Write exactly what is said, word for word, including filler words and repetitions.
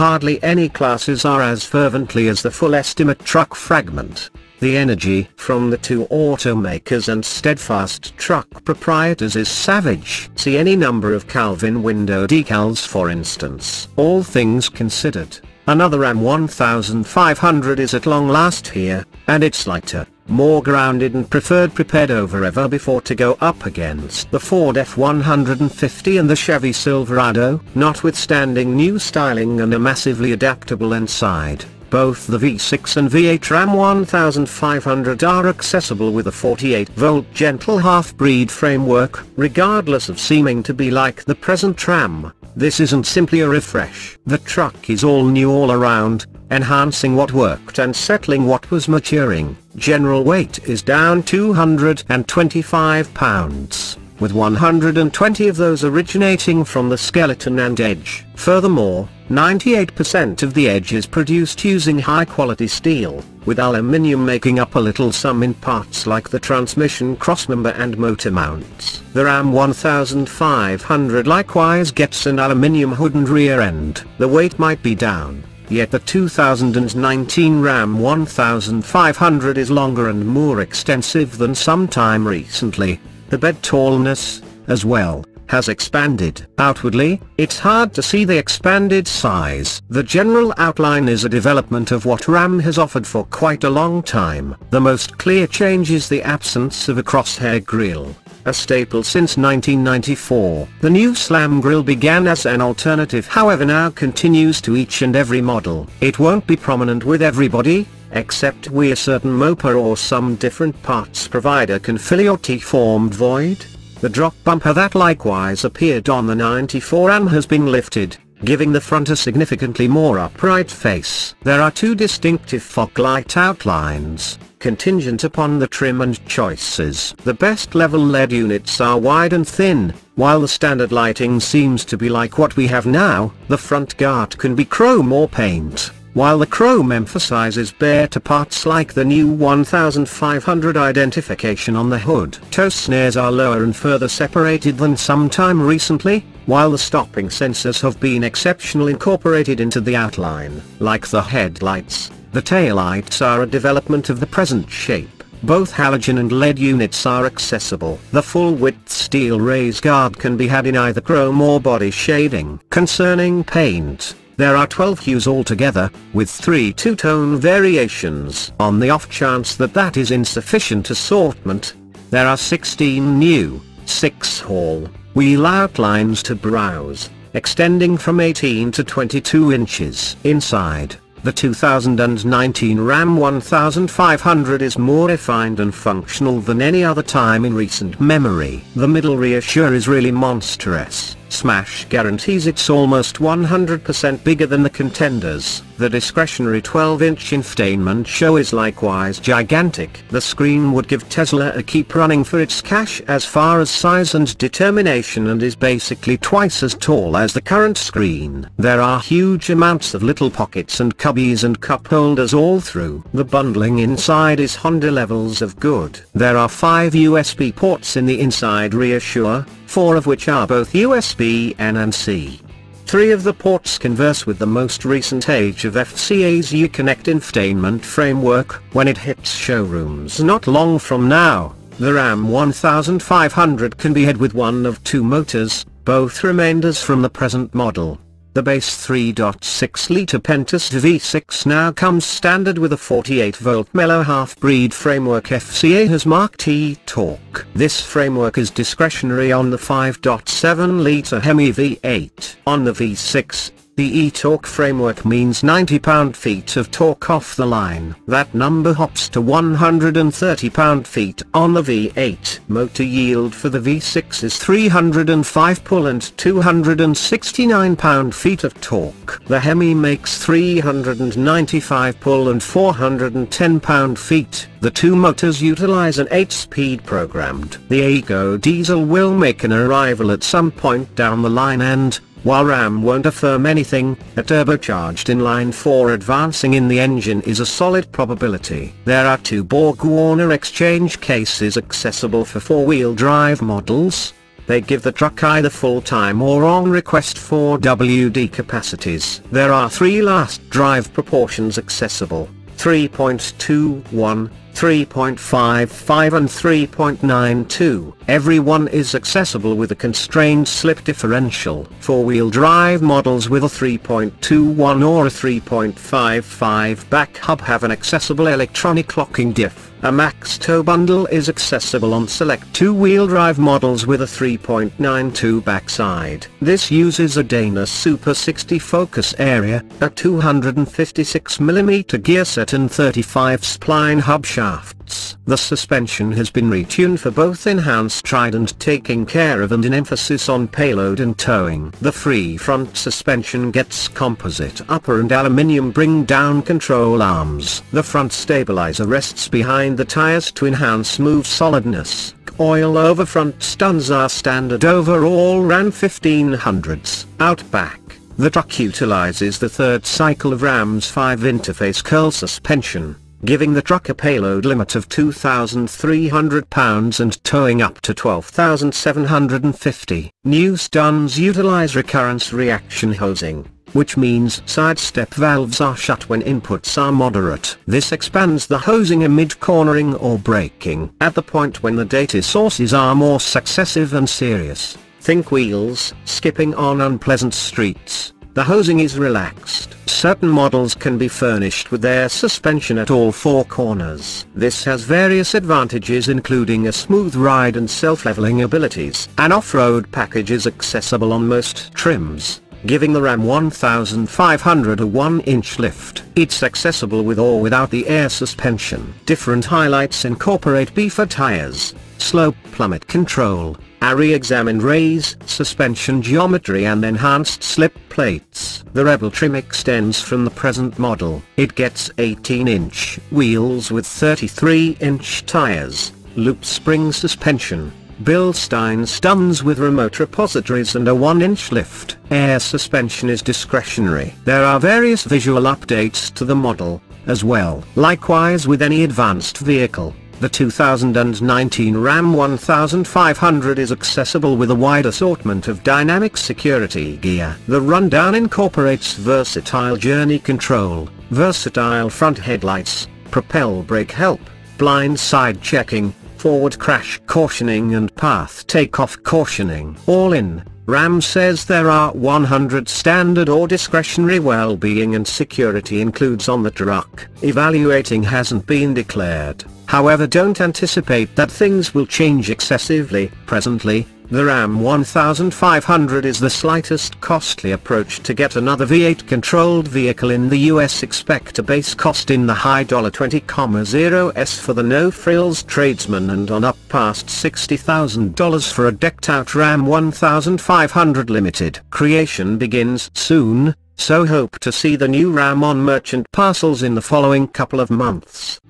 hardly any classes are as fervently as the full estimate truck fragment. The energy from the two automakers and steadfast truck proprietors is savage. See any number of Calvin window decals for instance. All things considered, another Ram fifteen hundred is at long last here, and it's lighter, more grounded and preferred prepared over ever before to go up against the Ford F one fifty and the Chevy Silverado. Notwithstanding new styling and a massively adaptable inside, both the V six and V eight Ram fifteen hundred are accessible with a forty-eight volt gentle half-breed framework. Regardless of seeming to be like the present Ram, this isn't simply a refresh. The truck is all new all around, enhancing what worked and settling what was maturing. General weight is down two hundred twenty-five pounds, with one hundred twenty of those originating from the skeleton and edge. Furthermore, ninety-eight percent of the edge is produced using high-quality steel, with aluminium making up a little sum in parts like the transmission crossmember and motor mounts. The Ram fifteen hundred likewise gets an aluminium hood and rear end. The weight might be down, yet the two thousand nineteen Ram fifteen hundred is longer and more extensive than sometime recently. The bed tallness, as well, has expanded. Outwardly, it's hard to see the expanded size. The general outline is a development of what Ram has offered for quite a long time. The most clear change is the absence of a crosshair grille, a staple since nineteen ninety-four. The new slam grille began as an alternative, however now continues to each and every model. It won't be prominent with everybody, except we a certain moper or some different parts provider can fill your T-formed void. The drop bumper that likewise appeared on the ninety-four Ram has been lifted, giving the front a significantly more upright face. There are two distinctive fog light outlines, contingent upon the trim and choices. The best level L E D units are wide and thin, while the standard lighting seems to be like what we have now. The front guard can be chrome or paint, while the chrome emphasizes bare to parts like the new fifteen hundred identification on the hood. Toe snares are lower and further separated than sometime recently, while the stopping sensors have been exceptionally incorporated into the outline. Like the headlights, the taillights are a development of the present shape. Both halogen and L E D units are accessible. The full-width steel raise guard can be had in either chrome or body shading. Concerning paint, there are twelve hues altogether, with three two-tone variations. On the off chance that that is insufficient assortment, there are sixteen new, six-hole, wheel outlines to browse, extending from eighteen to twenty-two inches. Inside, the two thousand nineteen Ram fifteen hundred is more refined and functional than any other time in recent memory. The middle rear share is really monstrous. Smash guarantees it's almost one hundred percent bigger than the contenders. The discretionary twelve-inch infotainment show is likewise gigantic. The screen would give Tesla a keep running for its cash as far as size and determination, and is basically twice as tall as the current screen. There are huge amounts of little pockets and cubbies and cup holders all through. The bundling inside is Honda levels of good. There are five U S B ports in the inside rear shore, four of which are both U S B N and C. Three of the ports converse with the most recent age of F C A's Uconnect infotainment framework. When it hits showrooms not long from now, the Ram fifteen hundred can be had with one of two motors, both remainders from the present model. The base three point six litre Pentastar V six now comes standard with a forty-eight volt mellow half-breed framework F C A has marked e-torque. This framework is discretionary on the five point seven litre Hemi V eight. On the V six, the e-torque framework means ninety pound-feet of torque off the line. That number hops to one hundred thirty pound-feet on the V eight. Motor yield for the V six is three hundred five pull and two hundred sixty-nine pound-feet of torque. The Hemi makes three hundred ninety-five pull and four hundred ten pound-feet. The two motors utilize an eight-speed programmed. The EcoDiesel will make an arrival at some point down the line, and while Ram won't affirm anything, a turbocharged inline four advancing in the engine is a solid probability. There are two BorgWarner exchange cases accessible for four-wheel drive models, they give the truck either full-time or on request for W D capacities. There are three last drive proportions accessible: three point two one, three point five five and three point nine two. Every one is accessible with a constrained slip differential. Four-wheel drive models with a three point two one or a three point five five back hub have an accessible electronic locking diff. A max tow bundle is accessible on select two-wheel drive models with a three point nine two backside. This uses a Dana Super sixty focus area, a two hundred fifty-six millimeter gear set and thirty-five spline hub shafts. The suspension has been retuned for both enhanced ride and taking care of and an emphasis on payload and towing. The free front suspension gets composite upper and aluminium bring down control arms. The front stabilizer rests behind the tires to enhance move solidness. Oil over front studs are standard over all Ram fifteen hundreds. Outback, the truck utilizes the third cycle of Ram's five interface curl suspension, giving the truck a payload limit of two thousand three hundred pounds and towing up to twelve thousand seven hundred fifty. New stuns utilize recurrence reaction hosing, which means sidestep valves are shut when inputs are moderate. This expands the hosing amid cornering or braking. At the point when the data sources are more successive and serious, think wheels, skipping on unpleasant streets, the hosing is relaxed. Certain models can be furnished with their suspension at all four corners. This has various advantages including a smooth ride and self-leveling abilities. An off-road package is accessible on most trims, giving the Ram fifteen hundred a one inch lift. It's accessible with or without the air suspension. Different highlights incorporate beefer tires, slope plummet control, a re-examined raise suspension geometry and enhanced slip plates. The Rebel trim extends from the present model. It gets eighteen inch wheels with thirty-three inch tires, loop spring suspension, Bilstein stuns with remote repositories and a one inch lift. Air suspension is discretionary. There are various visual updates to the model, as well. Likewise with any advanced vehicle, the two thousand nineteen Ram fifteen hundred is accessible with a wide assortment of dynamic security gear. The rundown incorporates versatile journey control, versatile front headlights, propel brake help, blind side checking, forward crash cautioning and path takeoff cautioning. All in, Ram says there are one hundred standard or discretionary well-being and security includes on the truck. Evaluating hasn't been declared. However, don't anticipate that things will change excessively. Presently, the Ram fifteen hundred is the slightest costly approach to get another V eight controlled vehicle in the U S. Expect a base cost in the high twenty thousand dollars for the no-frills Tradesman and on up past sixty thousand dollars for a decked-out Ram fifteen hundred Limited. Creation begins soon, so hope to see the new Ram on merchant parcels in the following couple of months.